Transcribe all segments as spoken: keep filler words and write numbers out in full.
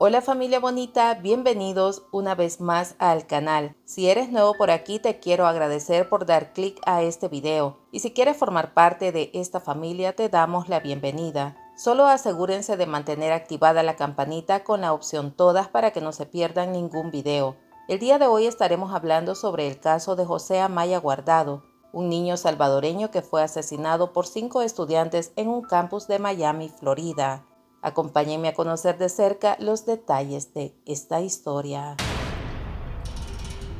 Hola familia bonita, bienvenidos una vez más al canal. Si eres nuevo por aquí te quiero agradecer por dar clic a este video y si quieres formar parte de esta familia te damos la bienvenida. Solo asegúrense de mantener activada la campanita con la opción todas para que no se pierdan ningún video. El día de hoy estaremos hablando sobre el caso de José Amaya Guardado, un niño salvadoreño que fue asesinado por cinco estudiantes en un campus de Miami, Florida. Acompáñenme a conocer de cerca los detalles de esta historia.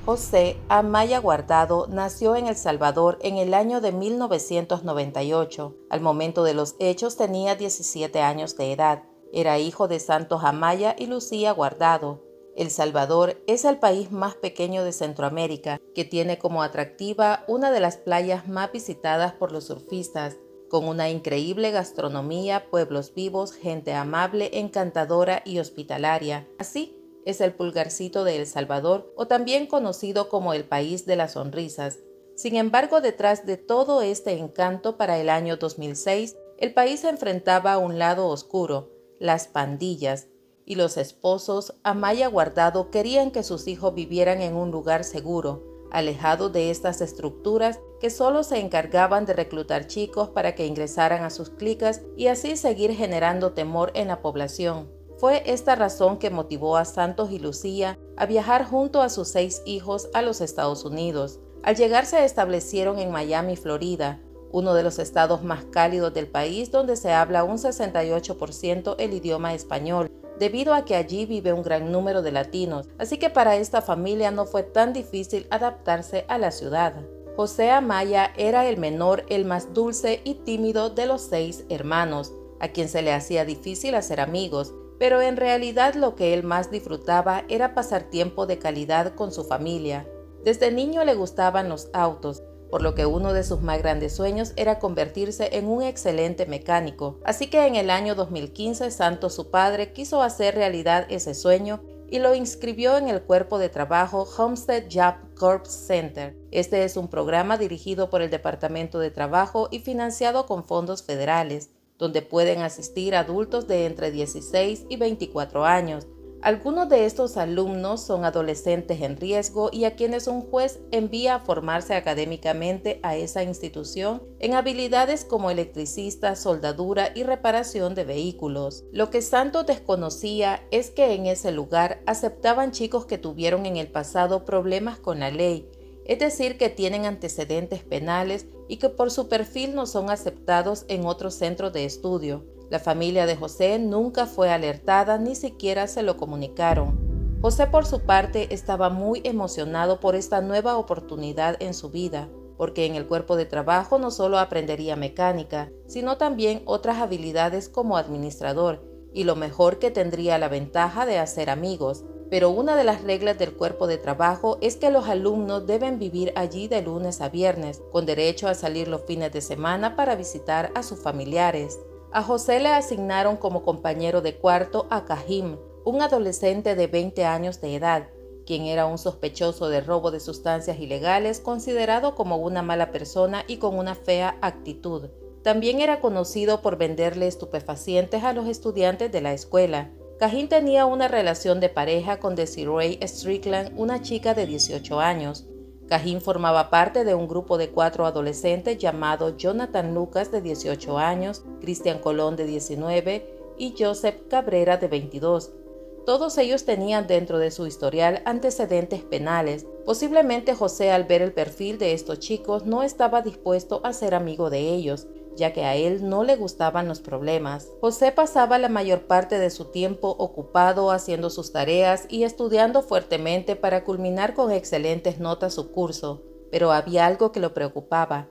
José Amaya Guardado nació en El Salvador en el año de mil novecientos noventa y ocho. Al momento de los hechos tenía diecisiete años de edad. Era hijo de Santos Amaya y Lucía Guardado. El Salvador es el país más pequeño de Centroamérica, que tiene como atractiva una de las playas más visitadas por los surfistas, con una increíble gastronomía, pueblos vivos, gente amable, encantadora y hospitalaria. Así es el pulgarcito de El Salvador, o también conocido como el país de las sonrisas. Sin embargo, detrás de todo este encanto para el año dos mil seis, el país se enfrentaba a un lado oscuro, las pandillas, y los esposos Amaya Guardado querían que sus hijos vivieran en un lugar seguro, alejado de estas estructuras que solo se encargaban de reclutar chicos para que ingresaran a sus clicas y así seguir generando temor en la población. Fue esta razón que motivó a Santos y Lucía a viajar junto a sus seis hijos a los Estados Unidos. Al llegar se establecieron en Miami, Florida, uno de los estados más cálidos del país donde se habla un sesenta y ocho por ciento el idioma español, debido a que allí vive un gran número de latinos, así que para esta familia no fue tan difícil adaptarse a la ciudad. José Amaya era el menor, el más dulce y tímido de los seis hermanos, a quien se le hacía difícil hacer amigos, pero en realidad lo que él más disfrutaba era pasar tiempo de calidad con su familia. Desde niño le gustaban los autos, por lo que uno de sus más grandes sueños era convertirse en un excelente mecánico. Así que en el año dos mil quince, Santos, su padre, quiso hacer realidad ese sueño y lo inscribió en el cuerpo de trabajo Homestead Job Corps Center. Este es un programa dirigido por el Departamento de Trabajo y financiado con fondos federales, donde pueden asistir adultos de entre dieciséis y veinticuatro años. Algunos de estos alumnos son adolescentes en riesgo y a quienes un juez envía a formarse académicamente a esa institución en habilidades como electricista, soldadura y reparación de vehículos. Lo que Santos desconocía es que en ese lugar aceptaban chicos que tuvieron en el pasado problemas con la ley, es decir, que tienen antecedentes penales y que por su perfil no son aceptados en otros centros de estudio. La familia de José nunca fue alertada, ni siquiera se lo comunicaron. José, por su parte, estaba muy emocionado por esta nueva oportunidad en su vida, porque en el cuerpo de trabajo no solo aprendería mecánica, sino también otras habilidades como administrador, y lo mejor que tendría la ventaja de hacer amigos. Pero una de las reglas del cuerpo de trabajo es que los alumnos deben vivir allí de lunes a viernes, con derecho a salir los fines de semana para visitar a sus familiares. A José le asignaron como compañero de cuarto a Kajim, un adolescente de veinte años de edad, quien era un sospechoso de robo de sustancias ilegales, considerado como una mala persona y con una fea actitud. También era conocido por venderle estupefacientes a los estudiantes de la escuela. Kajim tenía una relación de pareja con Desiree Strickland, una chica de dieciocho años. Kajim formaba parte de un grupo de cuatro adolescentes llamado Jonathan Lucas, de dieciocho años, Cristian Colón, de diecinueve, y Joseph Cabrera, de veintidós. Todos ellos tenían dentro de su historial antecedentes penales. Posiblemente José, al ver el perfil de estos chicos, no estaba dispuesto a ser amigo de ellos, ya que a él no le gustaban los problemas. José pasaba la mayor parte de su tiempo ocupado haciendo sus tareas y estudiando fuertemente para culminar con excelentes notas su curso, pero había algo que lo preocupaba.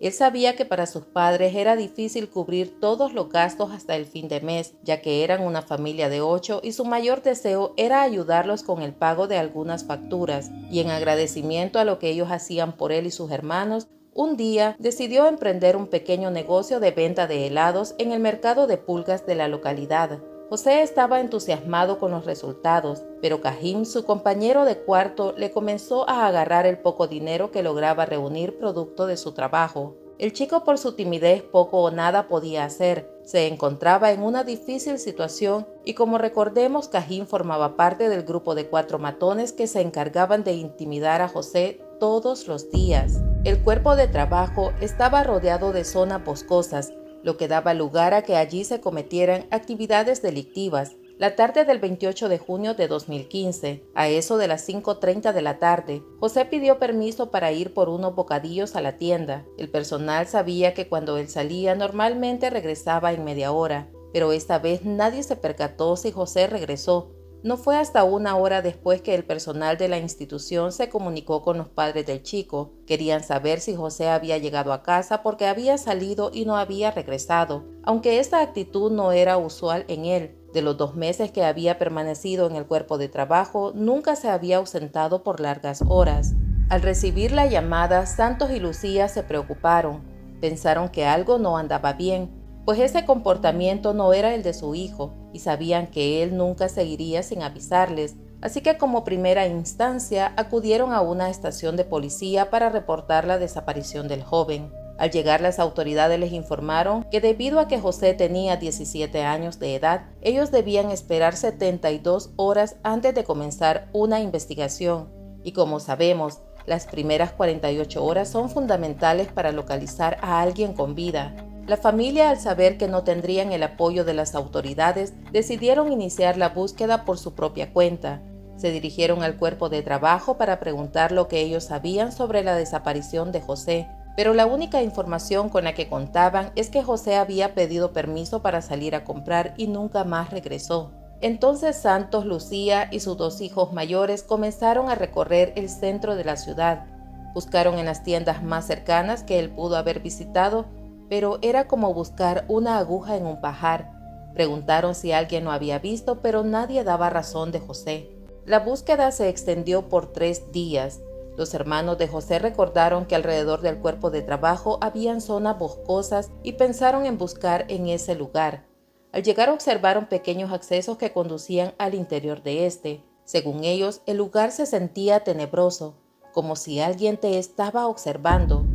Él sabía que para sus padres era difícil cubrir todos los gastos hasta el fin de mes, ya que eran una familia de ocho y su mayor deseo era ayudarlos con el pago de algunas facturas, y en agradecimiento a lo que ellos hacían por él y sus hermanos, un día decidió emprender un pequeño negocio de venta de helados en el mercado de pulgas de la localidad. José estaba entusiasmado con los resultados, pero Kajim, su compañero de cuarto, le comenzó a agarrar el poco dinero que lograba reunir producto de su trabajo. El chico, por su timidez, poco o nada podía hacer. Se encontraba en una difícil situación y, como recordemos, Kajim formaba parte del grupo de cuatro matones que se encargaban de intimidar a José todos los días. El cuerpo de trabajo estaba rodeado de zonas boscosas, lo que daba lugar a que allí se cometieran actividades delictivas. La tarde del veintiocho de junio de dos mil quince, a eso de las cinco y media de la tarde, José pidió permiso para ir por unos bocadillos a la tienda. El personal sabía que cuando él salía normalmente regresaba en media hora, pero esta vez nadie se percató si José regresó. No fue hasta una hora después que el personal de la institución se comunicó con los padres del chico. Querían saber si José había llegado a casa porque había salido y no había regresado, aunque esta actitud no era usual en él. De los dos meses que había permanecido en el cuerpo de trabajo, nunca se había ausentado por largas horas. Al recibir la llamada, Santos y Lucía se preocuparon. Pensaron que algo no andaba bien, pues ese comportamiento no era el de su hijo y sabían que él nunca seguiría sin avisarles, así que como primera instancia acudieron a una estación de policía para reportar la desaparición del joven. Al llegar, las autoridades les informaron que debido a que José tenía diecisiete años de edad, ellos debían esperar setenta y dos horas antes de comenzar una investigación, y como sabemos, las primeras cuarenta y ocho horas son fundamentales para localizar a alguien con vida. La familia, al saber que no tendrían el apoyo de las autoridades, decidieron iniciar la búsqueda por su propia cuenta. Se dirigieron al cuerpo de trabajo para preguntar lo que ellos sabían sobre la desaparición de José, pero la única información con la que contaban es que José había pedido permiso para salir a comprar y nunca más regresó. Entonces Santos, Lucía y sus dos hijos mayores comenzaron a recorrer el centro de la ciudad. Buscaron en las tiendas más cercanas que él pudo haber visitado, pero era como buscar una aguja en un pajar. Preguntaron si alguien lo había visto, pero nadie daba razón de José. La búsqueda se extendió por tres días. Los hermanos de José recordaron que alrededor del cuerpo de trabajo habían zonas boscosas y pensaron en buscar en ese lugar. Al llegar observaron pequeños accesos que conducían al interior de este. Según ellos, el lugar se sentía tenebroso, como si alguien te estaba observando.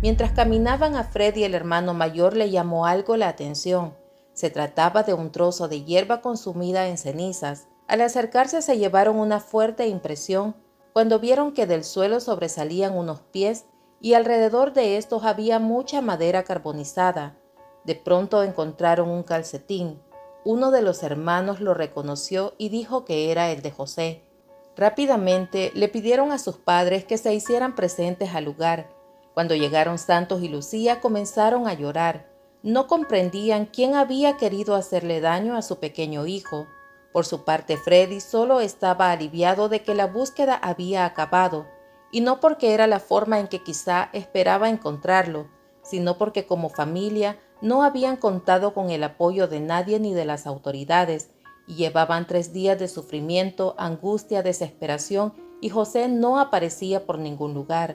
Mientras caminaban, a Freddy, el hermano mayor, le llamó algo la atención. Se trataba de un trozo de hierba consumida en cenizas. Al acercarse se llevaron una fuerte impresión cuando vieron que del suelo sobresalían unos pies y alrededor de estos había mucha madera carbonizada. De pronto encontraron un calcetín. Uno de los hermanos lo reconoció y dijo que era el de José. Rápidamente le pidieron a sus padres que se hicieran presentes al lugar. Cuando llegaron Santos y Lucía comenzaron a llorar. No comprendían quién había querido hacerle daño a su pequeño hijo. Por su parte, Freddy solo estaba aliviado de que la búsqueda había acabado, y no porque era la forma en que quizá esperaba encontrarlo, sino porque como familia no habían contado con el apoyo de nadie ni de las autoridades, y llevaban tres días de sufrimiento, angustia, desesperación, y José no aparecía por ningún lugar.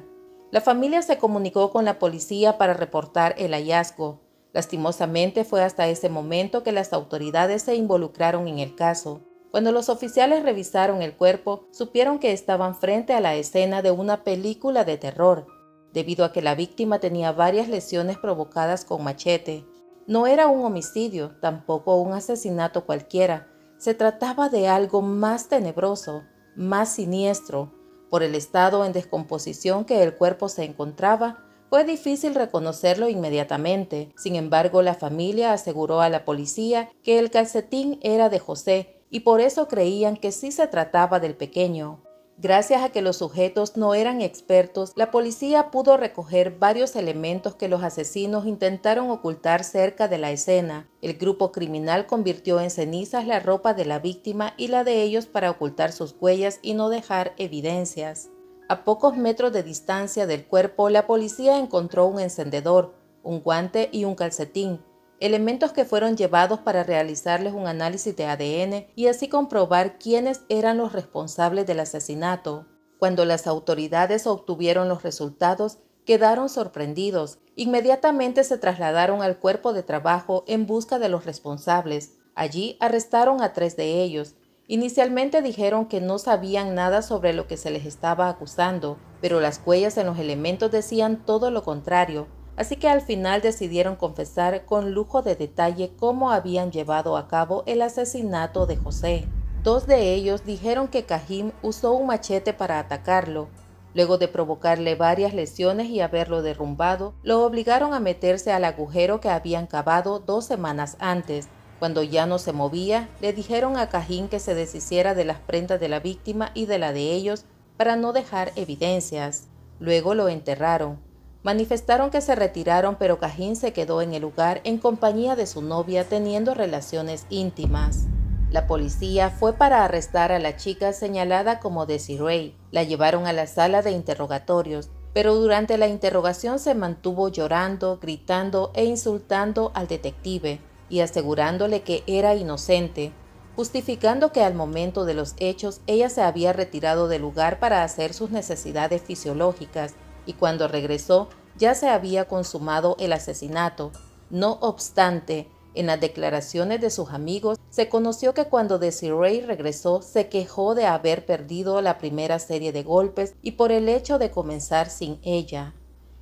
La familia se comunicó con la policía para reportar el hallazgo. Lastimosamente fue hasta ese momento que las autoridades se involucraron en el caso. Cuando los oficiales revisaron el cuerpo, supieron que estaban frente a la escena de una película de terror, debido a que la víctima tenía varias lesiones provocadas con machete. No era un homicidio, tampoco un asesinato cualquiera. Se trataba de algo más tenebroso, más siniestro. Por el estado en descomposición que el cuerpo se encontraba, fue difícil reconocerlo inmediatamente. Sin embargo, la familia aseguró a la policía que el calcetín era de José y por eso creían que sí se trataba del pequeño. Gracias a que los sujetos no eran expertos, la policía pudo recoger varios elementos que los asesinos intentaron ocultar cerca de la escena. El grupo criminal convirtió en cenizas la ropa de la víctima y la de ellos para ocultar sus huellas y no dejar evidencias. A pocos metros de distancia del cuerpo, la policía encontró un encendedor, un guante y un calcetín, elementos que fueron llevados para realizarles un análisis de A D N y así comprobar quiénes eran los responsables del asesinato. Cuando las autoridades obtuvieron los resultados, quedaron sorprendidos. Inmediatamente se trasladaron al cuerpo de trabajo en busca de los responsables. Allí arrestaron a tres de ellos. Inicialmente dijeron que no sabían nada sobre lo que se les estaba acusando, pero las huellas en los elementos decían todo lo contrario. Así que al final decidieron confesar con lujo de detalle cómo habían llevado a cabo el asesinato de José. Dos de ellos dijeron que Kajim usó un machete para atacarlo. Luego de provocarle varias lesiones y haberlo derrumbado, lo obligaron a meterse al agujero que habían cavado dos semanas antes. Cuando ya no se movía, le dijeron a Kajim que se deshiciera de las prendas de la víctima y de la de ellos para no dejar evidencias. Luego lo enterraron. Manifestaron que se retiraron, pero Kajim se quedó en el lugar en compañía de su novia teniendo relaciones íntimas. La policía fue para arrestar a la chica señalada como Desiree. La llevaron a la sala de interrogatorios, pero durante la interrogación se mantuvo llorando, gritando e insultando al detective y asegurándole que era inocente, justificando que al momento de los hechos ella se había retirado del lugar para hacer sus necesidades fisiológicas y cuando regresó ya se había consumado el asesinato. No obstante, en las declaraciones de sus amigos se conoció que cuando Desiree regresó se quejó de haber perdido la primera serie de golpes y por el hecho de comenzar sin ella.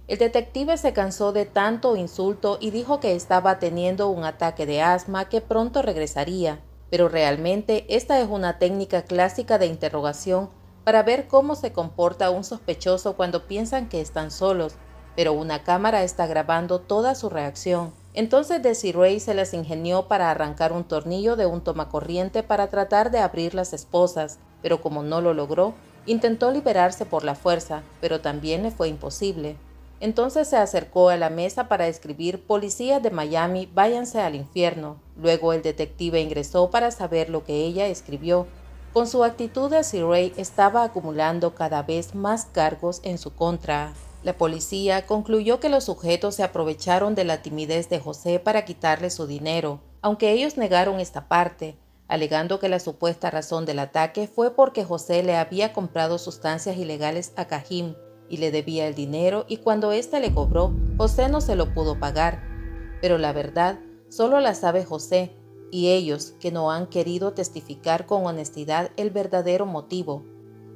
El detective se cansó de tanto insulto y dijo que estaba teniendo un ataque de asma que pronto regresaría, pero realmente esta es una técnica clásica de interrogación para ver cómo se comporta un sospechoso cuando piensan que están solos, pero una cámara está grabando toda su reacción. Entonces Desiree se las ingenió para arrancar un tornillo de un tomacorriente para tratar de abrir las esposas, pero como no lo logró, intentó liberarse por la fuerza, pero también le fue imposible. Entonces se acercó a la mesa para escribir «Policías de Miami, váyanse al infierno». Luego el detective ingresó para saber lo que ella escribió. Con su actitud, Desiree estaba acumulando cada vez más cargos en su contra. La policía concluyó que los sujetos se aprovecharon de la timidez de José para quitarle su dinero, aunque ellos negaron esta parte, alegando que la supuesta razón del ataque fue porque José le había comprado sustancias ilegales a Kajim y le debía el dinero, y cuando éste le cobró, José no se lo pudo pagar. Pero la verdad solo la sabe José y ellos, que no han querido testificar con honestidad el verdadero motivo.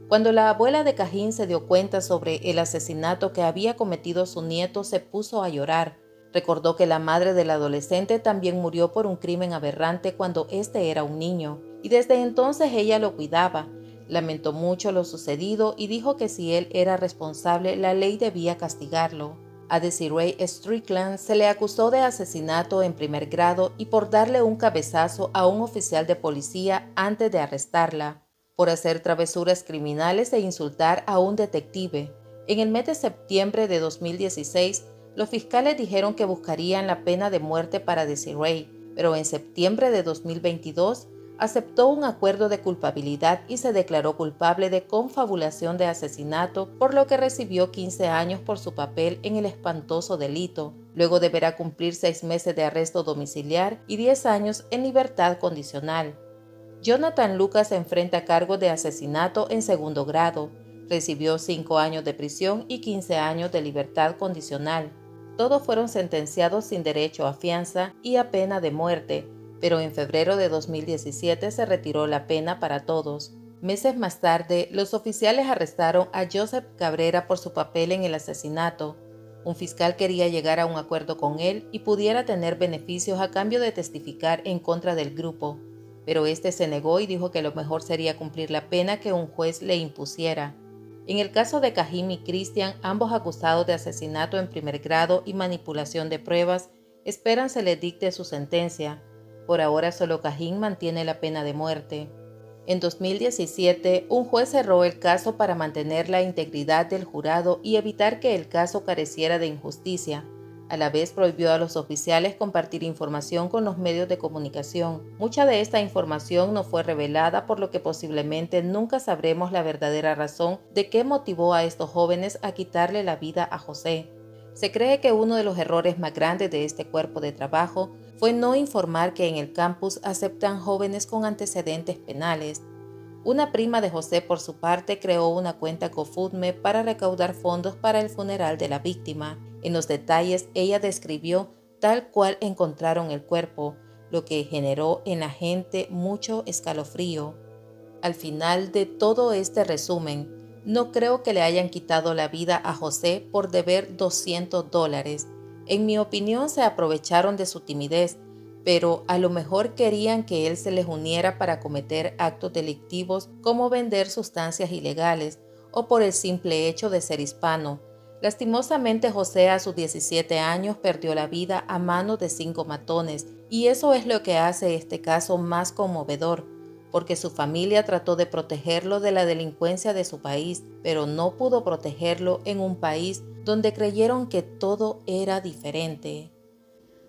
Cuando la abuela de Kajim se dio cuenta sobre el asesinato que había cometido su nieto, se puso a llorar. Recordó que la madre del adolescente también murió por un crimen aberrante cuando éste era un niño, y desde entonces ella lo cuidaba. Lamentó mucho lo sucedido y dijo que si él era responsable, la ley debía castigarlo. A Desiree Strickland se le acusó de asesinato en primer grado y por darle un cabezazo a un oficial de policía antes de arrestarla, por hacer travesuras criminales e insultar a un detective. En el mes de septiembre de dos mil dieciséis, los fiscales dijeron que buscarían la pena de muerte para Desiree, pero en septiembre de dos mil veintidós, aceptó un acuerdo de culpabilidad y se declaró culpable de confabulación de asesinato, por lo que recibió quince años por su papel en el espantoso delito. Luego deberá cumplir seis meses de arresto domiciliar y diez años en libertad condicional. Jonathan Lucas enfrenta cargos de asesinato en segundo grado. Recibió cinco años de prisión y quince años de libertad condicional. Todos fueron sentenciados sin derecho a fianza y a pena de muerte, pero en febrero de dos mil diecisiete se retiró la pena para todos. Meses más tarde, los oficiales arrestaron a Joseph Cabrera por su papel en el asesinato. Un fiscal quería llegar a un acuerdo con él y pudiera tener beneficios a cambio de testificar en contra del grupo, pero este se negó y dijo que lo mejor sería cumplir la pena que un juez le impusiera. En el caso de Kajim y Cristian, ambos acusados de asesinato en primer grado y manipulación de pruebas, esperan se les dicte su sentencia. Por ahora solo Kajim mantiene la pena de muerte. En dos mil diecisiete, un juez cerró el caso para mantener la integridad del jurado y evitar que el caso careciera de injusticia. A la vez prohibió a los oficiales compartir información con los medios de comunicación. Mucha de esta información no fue revelada, por lo que posiblemente nunca sabremos la verdadera razón de qué motivó a estos jóvenes a quitarle la vida a José. Se cree que uno de los errores más grandes de este cuerpo de trabajo fue no informar que en el campus aceptan jóvenes con antecedentes penales. Una prima de José, por su parte, creó una cuenta GoFundMe para recaudar fondos para el funeral de la víctima. En los detalles, ella describió tal cual encontraron el cuerpo, lo que generó en la gente mucho escalofrío. Al final de todo este resumen, no creo que le hayan quitado la vida a José por deber doscientos dólares. En mi opinión, se aprovecharon de su timidez, pero a lo mejor querían que él se les uniera para cometer actos delictivos como vender sustancias ilegales o por el simple hecho de ser hispano. Lastimosamente, José a sus diecisiete años perdió la vida a manos de cinco matones, y eso es lo que hace este caso más conmovedor, porque su familia trató de protegerlo de la delincuencia de su país, pero no pudo protegerlo en un país donde creyeron que todo era diferente.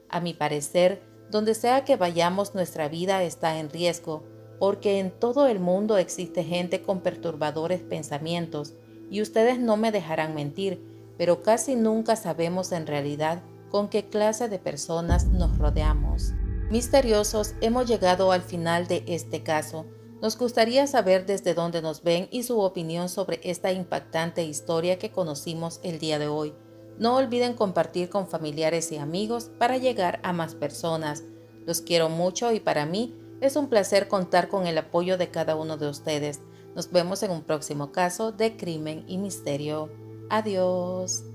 A mi parecer, donde sea que vayamos, nuestra vida está en riesgo, porque en todo el mundo existe gente con perturbadores pensamientos, y ustedes no me dejarán mentir, pero casi nunca sabemos en realidad con qué clase de personas nos rodeamos. Misteriosos, hemos llegado al final de este caso. Nos gustaría saber desde dónde nos ven y su opinión sobre esta impactante historia que conocimos el día de hoy. No olviden compartir con familiares y amigos para llegar a más personas. Los quiero mucho y para mí es un placer contar con el apoyo de cada uno de ustedes. Nos vemos en un próximo caso de Crimen y Misterio. Adiós.